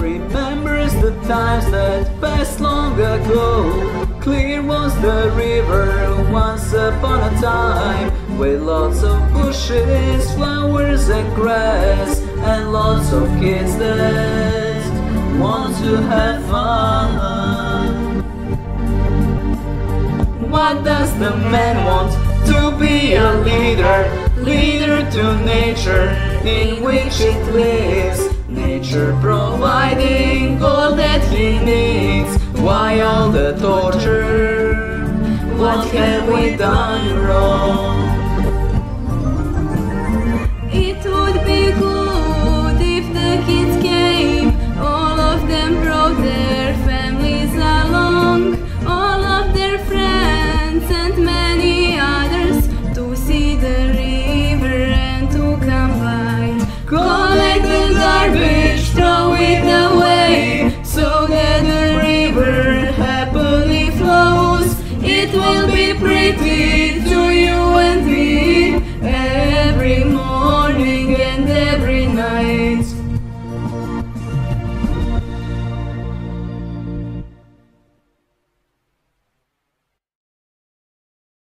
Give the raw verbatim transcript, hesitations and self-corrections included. Remembers the times that passed long ago. Clear was the river once upon a time, with lots of bushes, flowers and grass, and lots of kids that want to have fun. What does the man want? To be a leader, leader to nature in which it lives, nature providing all that he needs. Why all the torture? What have we done wrong?